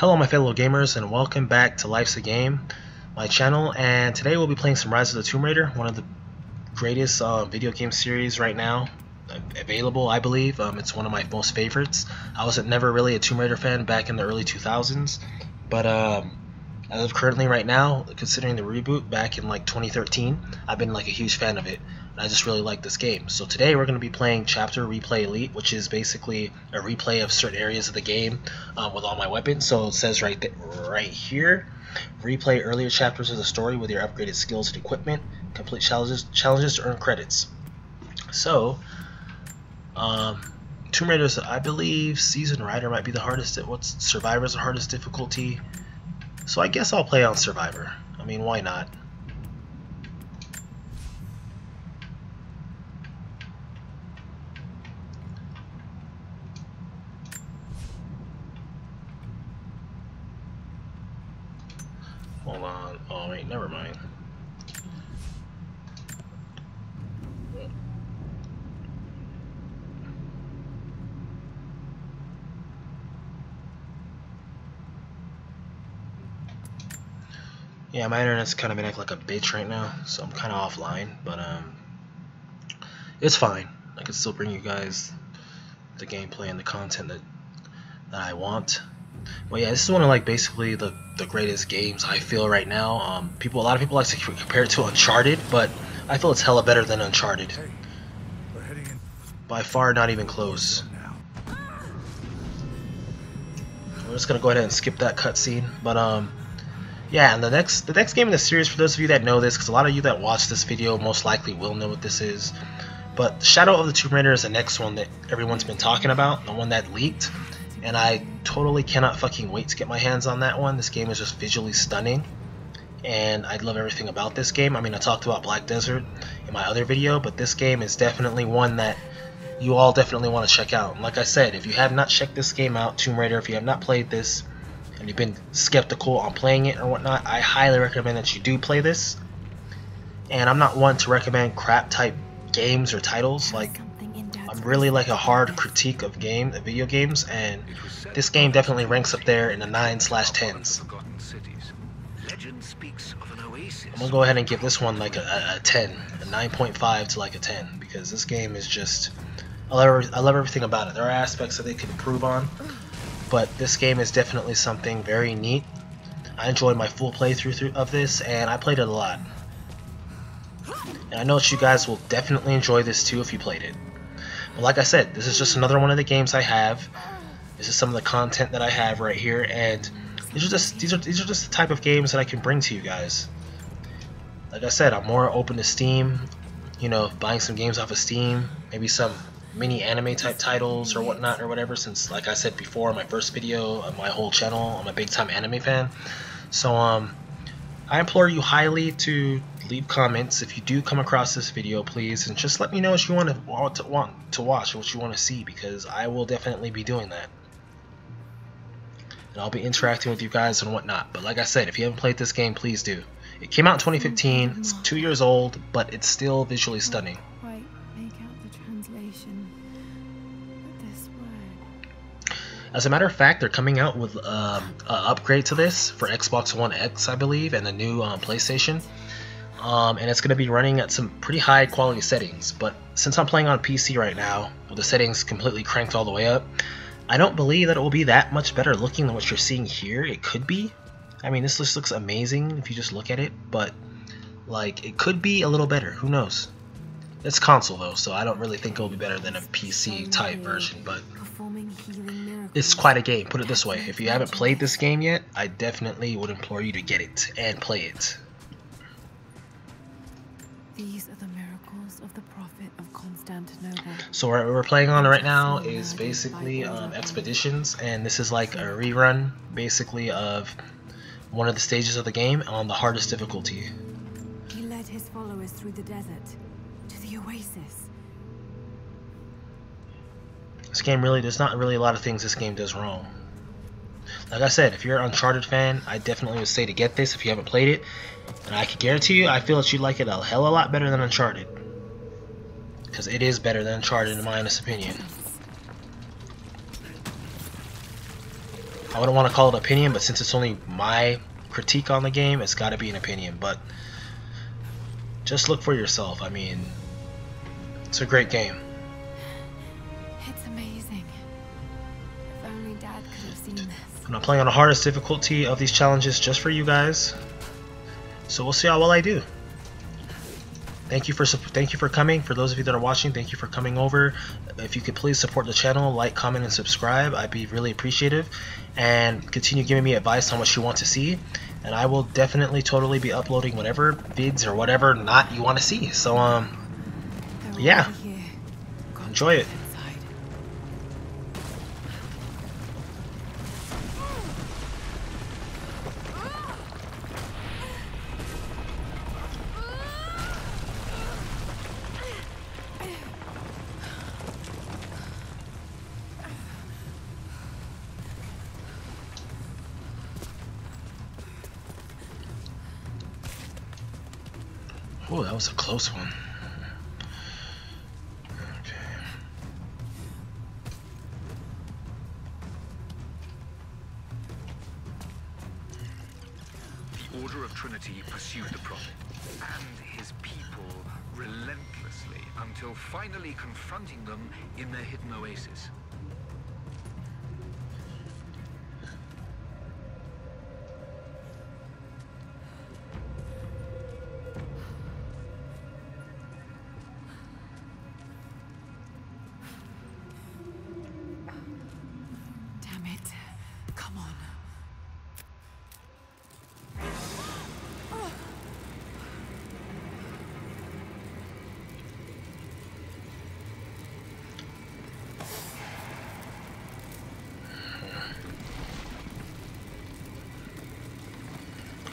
Hello my fellow gamers and welcome back to Life's a Game, my channel, and today we'll be playing some Rise of the Tomb Raider, one of the greatest video game series right now available, I believe. It's one of my most favorites. I was never really a Tomb Raider fan back in the early 2000s, but as of currently right now, considering the reboot back in like 2013, I've been like a huge fan of it. I just really like this game. So today we're going to be playing Chapter Replay Elite, which is basically a replay of certain areas of the game with all my weapons. So it says right here, replay earlier chapters of the story with your upgraded skills and equipment. Complete challenges to earn credits. So Tomb Raider's, I believe, Seasoned Rider might be the hardest. What's Survivor's the hardest difficulty? So I guess I'll play on Survivor. I mean, why not? Hold on. Oh, wait, never mind. Yeah, my internet's kind of been acting like a bitch right now, so I'm kind of offline, but it's fine. I can still bring you guys the gameplay and the content that I want. Well, yeah, this is one of like basically the greatest games I feel right now. A lot of people like to compare it to Uncharted, but I feel it's hella better than Uncharted. Hey, we're heading in. By far, not even close. We're just gonna go ahead and skip that cutscene, but yeah, and the next game in the series, for those of you that know this, because a lot of you that watch this video most likely will know what this is. But Shadow of the Tomb Raider is the next one that everyone's been talking about, the one that leaked. And I totally cannot fucking wait to get my hands on that one. This game is just visually stunning, and I love everything about this game. I mean, I talked about Black Desert in my other video, but this game is definitely one that you all definitely want to check out. And like I said, if you have not checked this game out, Tomb Raider, if you have not played this, and you've been skeptical on playing it or whatnot, I highly recommend that you do play this. And I'm not one to recommend crap type games or titles. Like, I'm really like a hard critique of video games, and this game definitely ranks up there in the 9/10s. I'm gonna go ahead and give this one like a 10, a 9.5 to like a 10, because this game is just, I love everything about it. There are aspects that they could improve on, but this game is definitely something very neat. I enjoyed my full playthrough of this, and I played it a lot. And I know that you guys will definitely enjoy this too if you played it. But like I said, this is just another one of the games I have. This is some of the content that I have right here, and these are just the type of games that I can bring to you guys. Like I said, I'm more open to Steam, you know, buying some games off of Steam, maybe some mini anime type titles or whatnot or whatever, since like I said before in my first video of my whole channel, I'm a big time anime fan. So I implore you highly to leave comments if you do come across this video, please, and just let me know what you want to watch, what you want to see, because I will definitely be doing that, and I'll be interacting with you guys and whatnot. But like I said, if you haven't played this game, please do. It came out in 2015. It's 2 years old, but it's still visually stunning. Quite make out the translation of this word. As a matter of fact, they're coming out with an upgrade to this for Xbox One X, I believe, and the new PlayStation. And it's going to be running at some pretty high quality settings, but since I'm playing on PC right now with the settings completely cranked all the way up, I don't believe that it will be that much better looking than what you're seeing here. It could be. I mean, this just looks amazing if you just look at it, but like, it could be a little better, who knows. It's console though, so I don't really think it'll be better than a PC type version, but it's quite a game, put it this way. If you haven't played this game yet, I definitely would implore you to get it and play it. These are the miracles of the prophet of Constantinople. So what we're playing on right now is basically Expeditions, and this is like a rerun basically of one of the stages of the game on the hardest difficulty. He led his followers through the desert to the oasis. This game really, there's not really a lot of things this game does wrong. Like I said, if you're an Uncharted fan, I definitely would say to get this if you haven't played it. And I can guarantee you, I feel that you'd like it a hell of a lot better than Uncharted. Because it is better than Uncharted in my honest opinion. I wouldn't want to call it opinion, but since it's only my critique on the game, it's got to be an opinion. But just look for yourself. I mean, it's a great game. It's amazing. If only Dad could have seen this. I'm playing on the hardest difficulty of these challenges just for you guys. So we'll see how well I do. Thank you for coming. For those of you that are watching, thank you for coming over. If you could please support the channel, like, comment, and subscribe, I'd be really appreciative. And continue giving me advice on what you want to see. And I will definitely totally be uploading whatever vids or whatever not you want to see. So yeah, enjoy it. Oh, that was a close one. Okay. The Order of Trinity pursued the prophet and his people relentlessly until finally confronting them in their hidden oasis.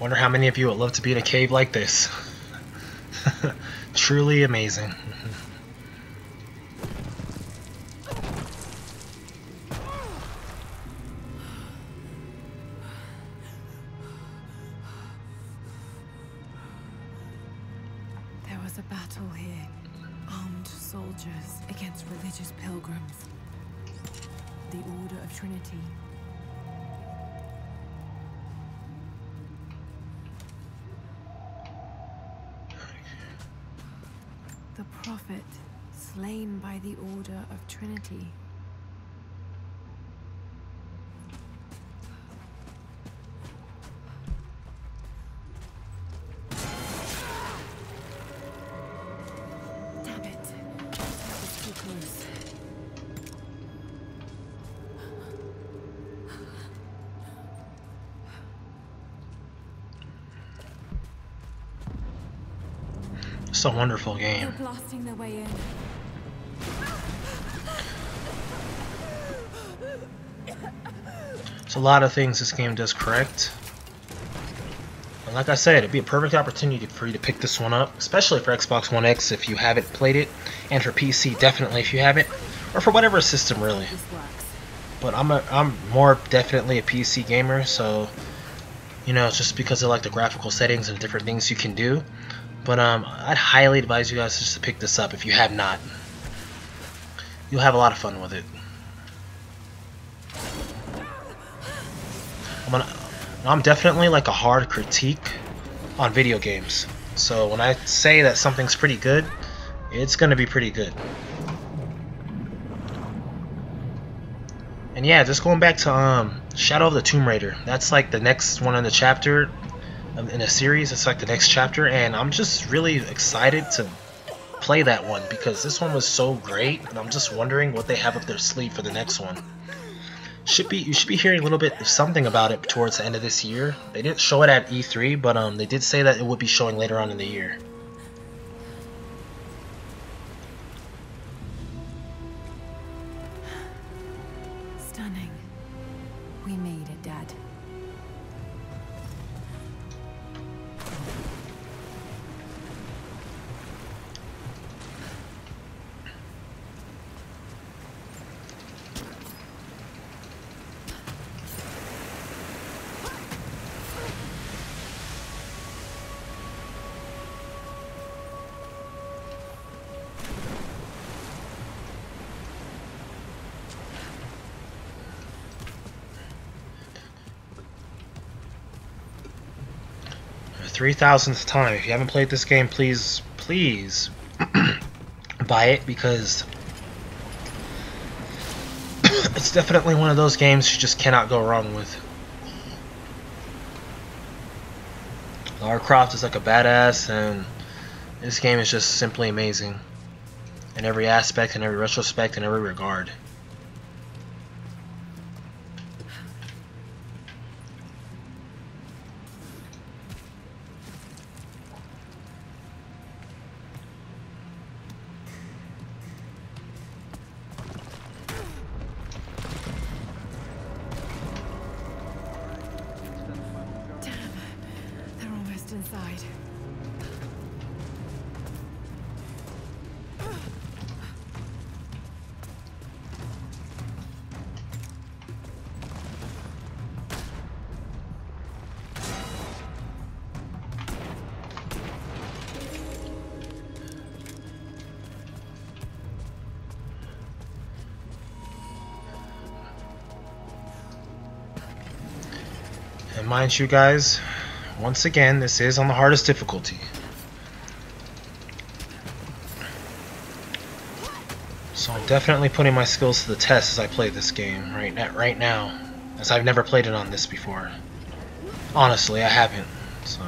Wonder how many of you would love to be in a cave like this. Truly amazing. There was a battle here. Armed soldiers against religious pilgrims. The Order of Trinity. Prophet slain by the Order of Trinity. Damn it. That was too close. It's a wonderful game. They're blasting their way in. There's a lot of things this game does correct. And like I said, it'd be a perfect opportunity for you to pick this one up, especially for Xbox One X if you haven't played it, and for PC definitely if you haven't, or for whatever system really. But I'm more definitely a PC gamer, so you know, it's just because I like the graphical settings and different things you can do. But I'd highly advise you guys just to pick this up if you have not. You'll have a lot of fun with it. I'm definitely like a hard critique on video games. So when I say that something's pretty good, it's gonna be pretty good. And yeah, just going back to Shadow of the Tomb Raider. That's like the next one in the chapter. In a series, it's like the next chapter, and I'm just really excited to play that one because this one was so great, and I'm just wondering what they have up their sleeve for the next one. You should be hearing a little bit of something about it towards the end of this year. They didn't show it at E3, but they did say that it would be showing later on in the year. Stunning. We made it, Dad. 3,000th time, if you haven't played this game, please, please buy it, because it's definitely one of those games you just cannot go wrong with. Lara Croft is like a badass, and this game is just simply amazing in every aspect, in every retrospect, in every regard. And mind you guys, once again, this is on the hardest difficulty. So I'm definitely putting my skills to the test as I play this game right now, as I've never played it on this before. Honestly, I haven't, so...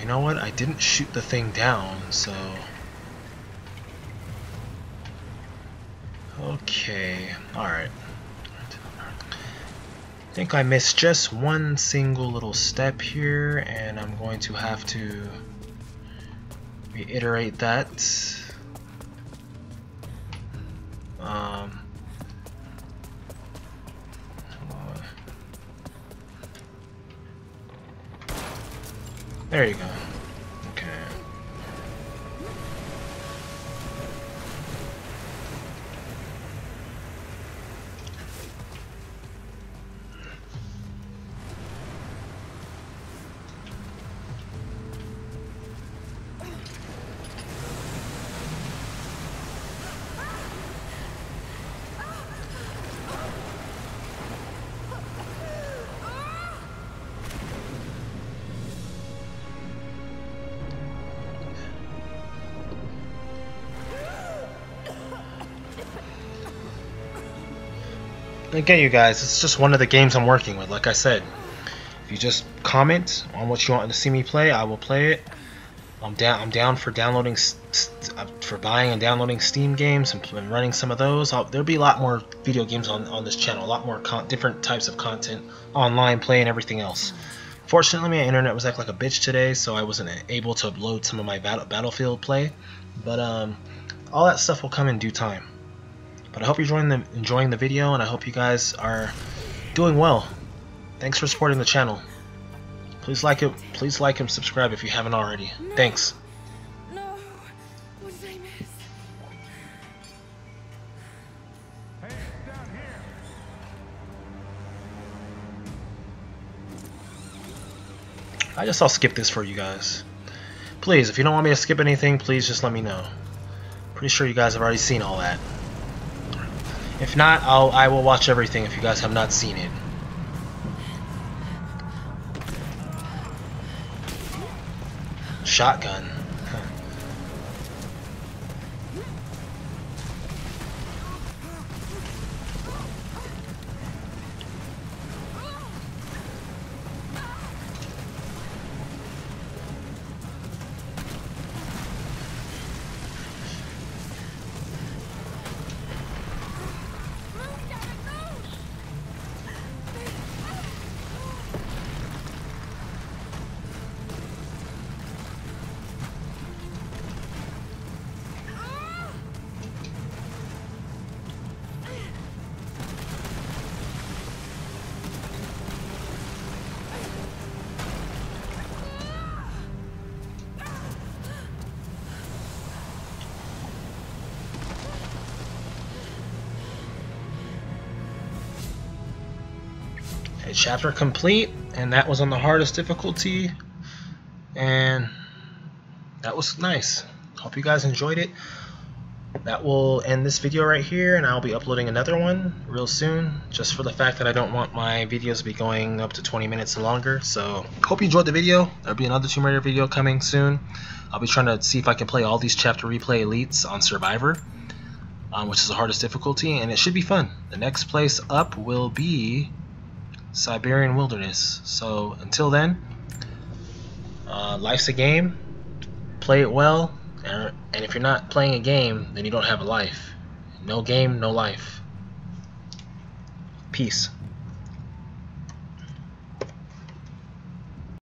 You know what? I didn't shoot the thing down, so... Okay, alright. I think I missed just one single little step here, and I'm going to have to reiterate that. There you go. Okay. Again, you guys, it's just one of the games I'm working with. Like I said, if you just comment on what you want to see me play, I will play it. I'm down for downloading, for buying and downloading Steam games and running some of those. There'll be a lot more video games on this channel, a lot more different types of content, online play and everything else. Fortunately, my internet was acting like a bitch today, so I wasn't able to upload some of my Battlefield play. But all that stuff will come in due time. But I hope you're enjoying the video, and I hope you guys are doing well. Thanks for supporting the channel. Please like it. Please like and subscribe if you haven't already. No. Thanks. No. What did I miss? Hey, down here. I guess I'll skip this for you guys. Please, if you don't want me to skip anything, please just let me know. Pretty sure you guys have already seen all that. If not, I will watch everything if you guys have not seen it. Shotgun. Huh. Chapter complete, and that was on the hardest difficulty, and that was nice. Hope you guys enjoyed it. that will end this video right here, and I'll be uploading another one real soon, just for the fact that I don't want my videos to be going up to 20 minutes or longer. So hope you enjoyed the video. There'll be another Tomb Raider video coming soon. I'll be trying to see if I can play all these chapter replay elites on Survivor, which is the hardest difficulty, and it should be fun. The next place up will be Siberian Wilderness. So until then, life's a game, play it well. And if you're not playing a game, then you don't have a life. No game, no life. Peace.